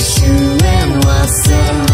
Yeshua and Wasser.